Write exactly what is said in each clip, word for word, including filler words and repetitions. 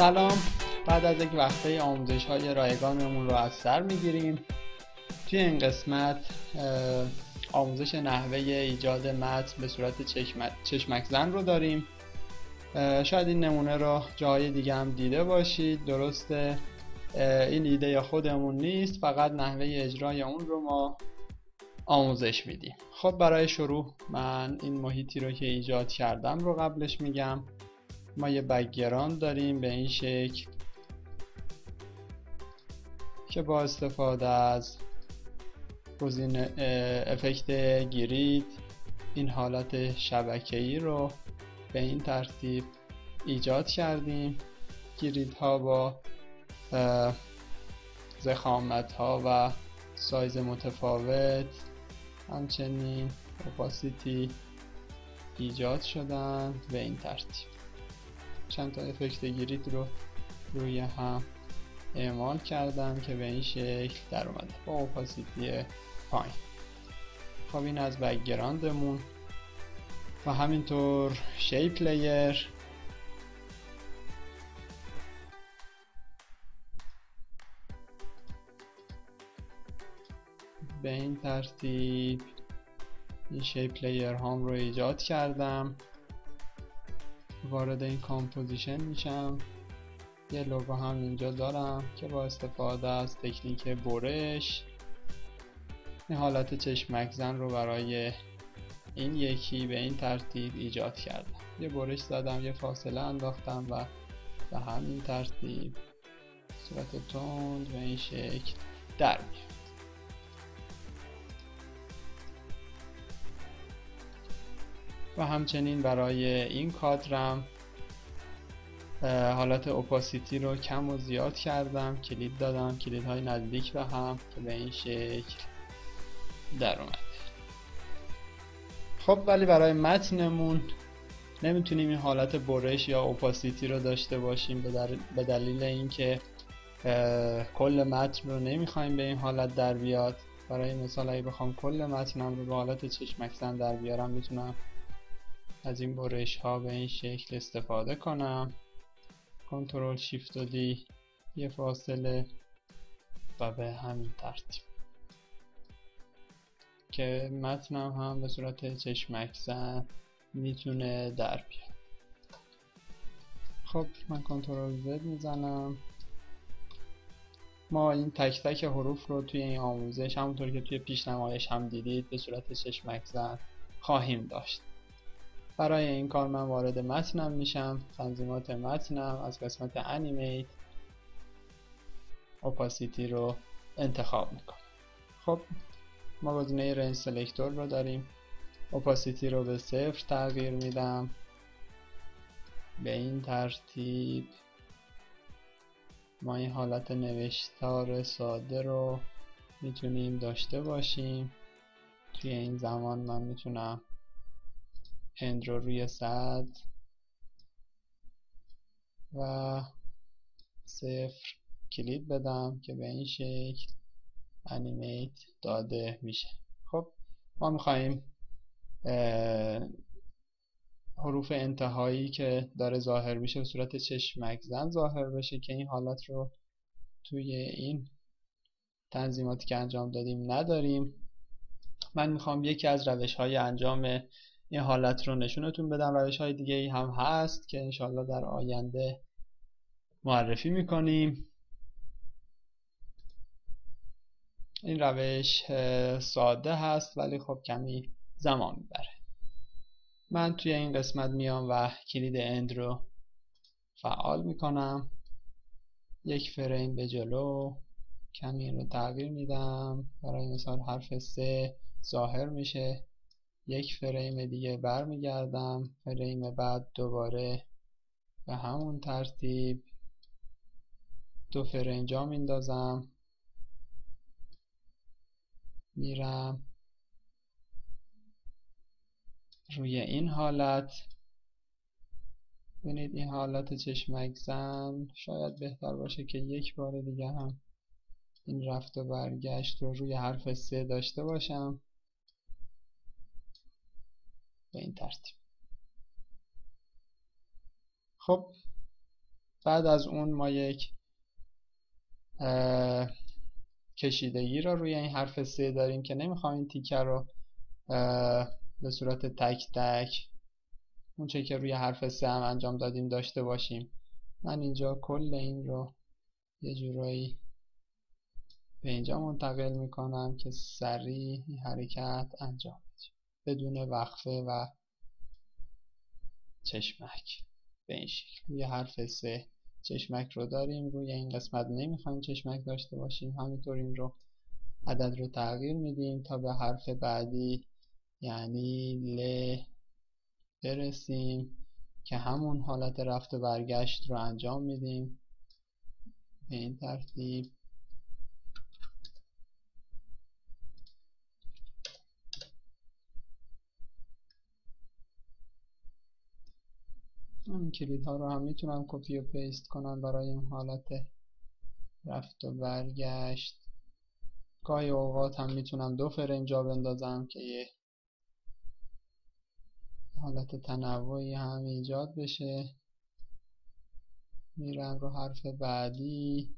سلام، بعد از یک وقفه آموزش های رایگانمون رو از سر میگیریم. توی این قسمت آموزش نحوه ایجاد متن به صورت چشمک زن رو داریم. شاید این نمونه رو جای دیگه هم دیده باشید، درسته این ایده خودمون نیست، فقط نحوه اجرای اون رو ما آموزش میدیم. خب برای شروع من این محیطی رو که ایجاد کردم رو قبلش میگم. ما یه بک‌گراند داریم به این شکل که با استفاده از گزینه افکت گرید این حالت شبکه‌ای رو به این ترتیب ایجاد کردیم. گریدها با ضخامت‌ها و سایز متفاوت، همچنین اوپاسیتی ایجاد شدن به این ترتیب. چند تا افکت گرید رو روی هم اعمال کردم که به این شکل در اومده با اوپاسیتی پایین. خب این از بک‌گراندمون و همینطور شیپ لیر به این ترتیب. این شیپ لیر هام رو ایجاد کردم، وارد این کامپوزیشن میشم. یه لوگو هم اینجا دارم که با استفاده از تکنیک برش این حالت چشمک زن رو برای این یکی به این ترتیب ایجاد کردم. یه برش زدم، یه فاصله انداختم و به همین ترتیب صورت تند و این شکل در میاد. و همچنین برای این کادرم حالت اوپاسیتی رو کم و زیاد کردم، کلید دادم، کلیدهای نزدیک به هم که به این شکل در اومد. خب ولی برای متنمون نمیتونیم این حالت برش یا اوپاسیتی رو داشته باشیم به, دل... به دلیل اینکه کل متن رو نمیخوایم به این حالت در بیاد. برای مثال اگه بخوام کل متنم رو به حالت چشمک زن در بیارم، میتونم از این برش ها به این شکل استفاده کنم. کنترل شیفت و دی، یه فاصله و به همین ترتیب که متنم هم به صورت چشمک زن میتونه در بیاد. خب من کنترل زد میزنم. ما این تک تک حروف رو توی این آموزش همونطور که توی پیشنمایش هم دیدید به صورت چشمک زن خواهیم داشت. برای این کار من وارد متنم میشم، تنظیمات متنم، از قسمت انیمیت اوپاسیتی رو انتخاب میکنم. خب ما گزینه رنج سلکتور رو داریم. اوپاسیتی رو به صفر تغییر میدم به این ترتیب. ما این حالت نوشتار ساده رو میتونیم داشته باشیم. توی این زمان من میتونم اند رو روی صد و صفر کلید بدم که به این شکل انیمیت داده میشه. خب ما میخواییم حروف انتهایی که داره ظاهر میشه به صورت چشمک زن ظاهر بشه که این حالت رو توی این تنظیماتی که انجام دادیم نداریم. من میخوام یکی از روش های انجام این حالت رو نشونتون بدم. روش های دیگه ای هم هست که انشالله در آینده معرفی میکنیم. این روش ساده هست ولی خب کمی زمان میبره. من توی این قسمت میام و کلید اند رو فعال میکنم. یک فریم به جلو کمی این رو تغییر میدم. برای مثال حرف سه ظاهر میشه. یک فریم دیگه برمیگردم، فریم بعد دوباره به همون ترتیب. دو فریم جا میندازم، میرم روی این حالت. ببینید این حالت چشمک زن شاید بهتر باشه که یک بار دیگه هم این رفت و برگشت رو روی حرف سه داشته باشم به این ترتیب. خب بعد از اون ما یک کشیدگی را روی این حرف سه داریم که نمیخوام این تیکه رو به صورت تک تک اون چه که روی حرف سه هم انجام دادیم داشته باشیم. من اینجا کل این رو یه جورایی به اینجا منتقل میکنم که سریع حرکت انجام بشه بدون وقفه و چشمک. به این شکل روی حرف سه چشمک رو داریم، روی این قسمت نمیخوایم چشمک داشته باشیم، همینطور این رو عدد رو تغییر میدیم تا به حرف بعدی یعنی ل برسیم که همون حالت رفت و برگشت رو انجام میدیم به این ترتیب. این کلید ها رو هم میتونم کپی و پیست کنم برای این حالت رفت و برگشت. گاهی اوقات هم میتونم دو فریم جا بندازم که یه حالت تنوعی هم ایجاد بشه. میرم رو حرف بعدی،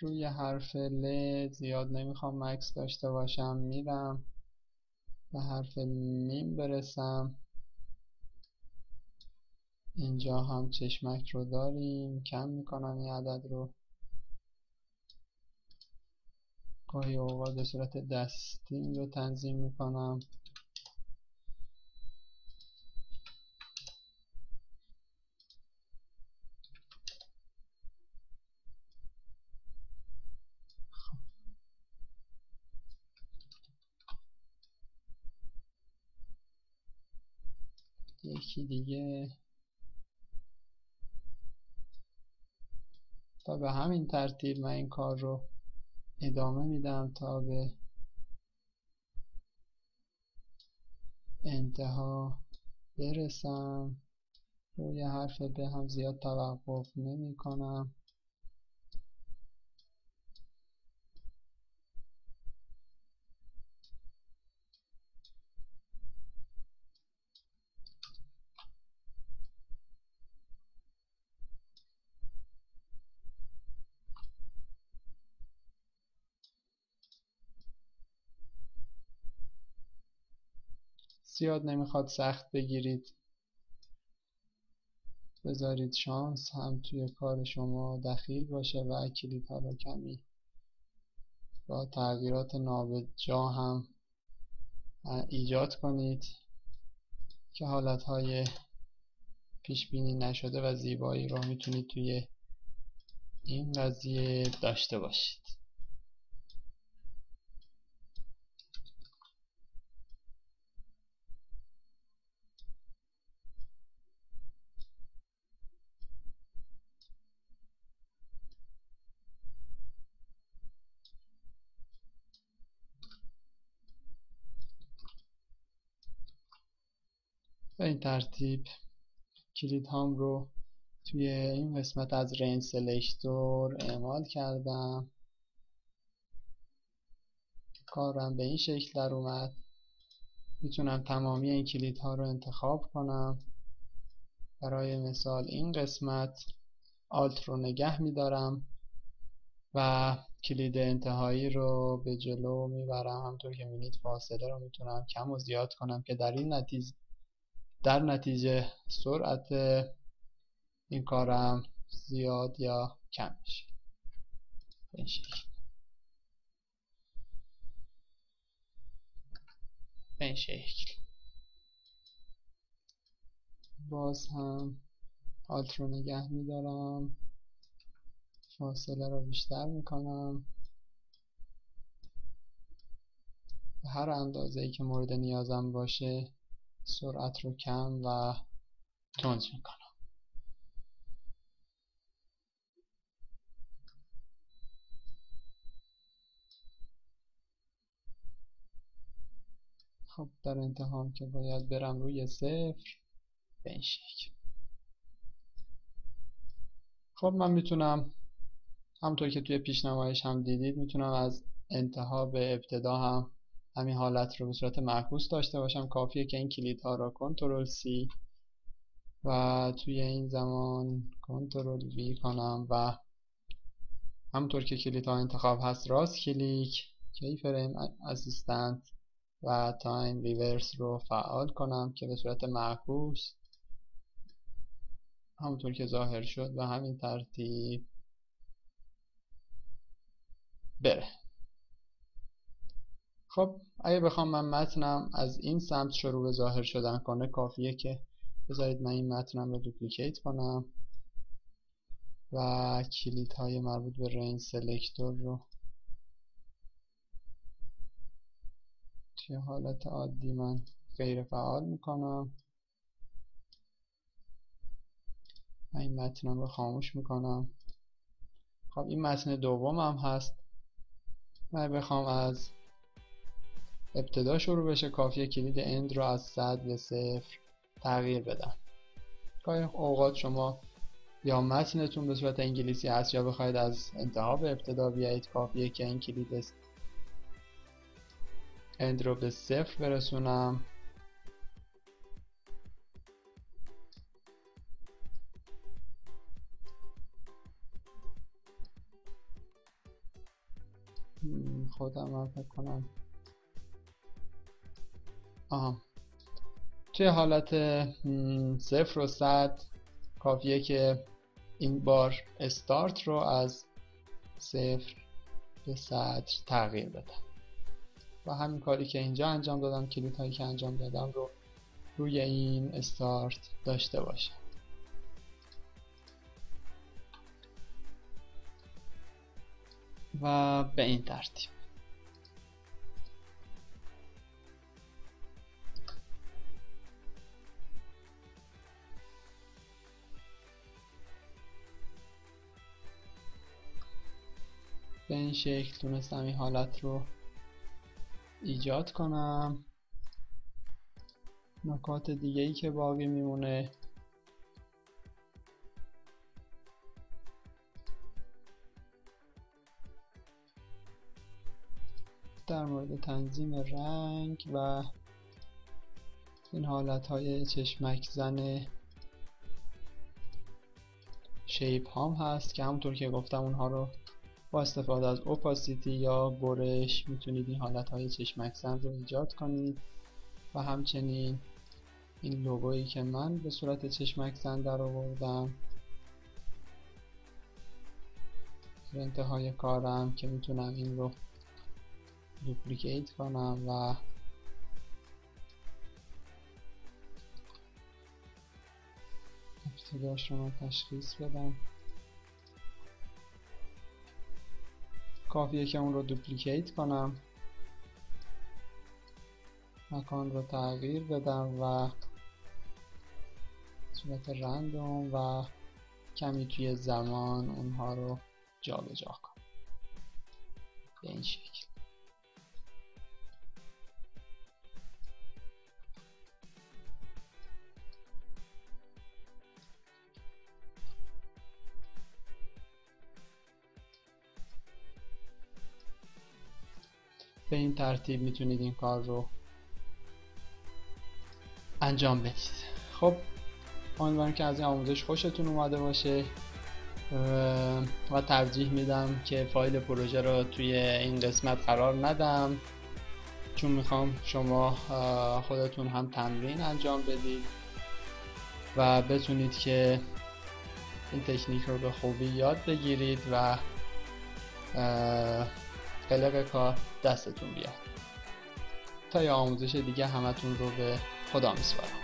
روی حرف ل زیاد نمیخوام مکس داشته باشم، میرم به حرف میم برسم، اینجا هم چشمک رو داریم، کم میکنم یه عدد رو. گاهی اوقات به صورت دستی رو تنظیم میکنم. یکی دیگه تا به همین ترتیب من این کار رو ادامه میدم تا به انتها برسم. روی حرف به هم زیاد توقف نمی کنم. زیاد نمیخواد سخت بگیرید، بذارید شانس هم توی کار شما دخیل باشه و کلیدها رو کمی با تغییرات نابجا هم ایجاد کنید که حالتهای پیش بینی نشده و زیبایی رو میتونید توی این قضیه داشته باشید. به این ترتیب کلید هام رو توی این قسمت از رنج سلکتور اعمال کردم. کارم به این شکل در اومد. میتونم تمامی این کلید ها رو انتخاب کنم. برای مثال این قسمت آلت رو نگه میدارم و کلید انتهایی رو به جلو میبرم. همطور که میبینید فاصله رو میتونم کم و زیاد کنم که در این نتیجه در نتیجه سرعت این کارم زیاد یا کم میشه. به این شکل باز هم آلت رو نگه میدارم، فاصله رو بیشتر میکنم به هر اندازه ای که مورد نیازم باشه، سرعت رو کم و تند میکنم. خب در انتها که باید برم روی صفر به این شکل. خب من میتونم همونطور که توی پیشنمایش هم دیدید میتونم از انتها به ابتدا هم همین حالت رو به صورت معکوس داشته باشم. کافیه که این کلیدها را کنترل سی و توی این زمان کنترل وی کنم و همونطور که کلیدها انتخاب هست راست کلیک کی فریم اسیستنت و تایم ریورس رو فعال کنم که به صورت معکوس همونطور که ظاهر شد و همین ترتیب بره. خب اگه بخوام من متنم از این سمت شروع به ظاهر شدن کنه، کافیه که بذارید من این متنم رو دوپلیکیت کنم و کلیدهای مربوط به رنج سلکتور رو توی حالت عادی من غیر فعال میکنم و این متنم رو خاموش میکنم. خب این متن دوم هم هست. من بخوام از ابتدا شروع بشه، کافیه کلید اند رو از صد به صفر تغییر بدم. گاهی اوقات شما یا متنتون به صورت انگلیسی هست یا بخواید از انتها به ابتدا بیایید، کافیه که این کلید است اند رو به صفر برسونم خودم رو فکر کنم. آها توی حالت صفر و صد کافیه که این بار استارت رو از صفر به صد تغییر بدم و همین کاری که اینجا انجام دادم کلیدهایی که انجام دادم رو روی این استارت داشته باشم. و به این ترتیب به این شکل تونستم این حالت رو ایجاد کنم. نکات دیگه ای که باقی میمونه در مورد تنظیم رنگ و این حالت های چشمک زن شیپ هام هست که همونطور که گفتم اونها رو با استفاده از اوپاسیتی یا برش میتونید این حالت های چشمک زن رو ایجاد کنید و همچنین این لوگویی که من به صورت چشمک زن در آوردم در انتهای کارم که میتونم این رو دوپلیکیت کنم و ابتداش رو تشخیص بدم. کافیه که اون رو دوپلیکیت کنم، مکان رو تغییر بدم و صورت رندوم و کمی توی زمان اونها رو جابجا کنم به این شکل. به این ترتیب میتونید این کار رو انجام بدید. خب امیدوارم که از این آموزش خوشتون اومده باشه و ترجیح میدم که فایل پروژه رو توی این قسمت قرار ندم چون میخوام شما خودتون هم تمرین انجام بدید و بتونید که این تکنیک رو به خوبی یاد بگیرید و قلق کار دستتون بیاد. تا یه آموزش دیگه همتون رو به خدا میسپارم.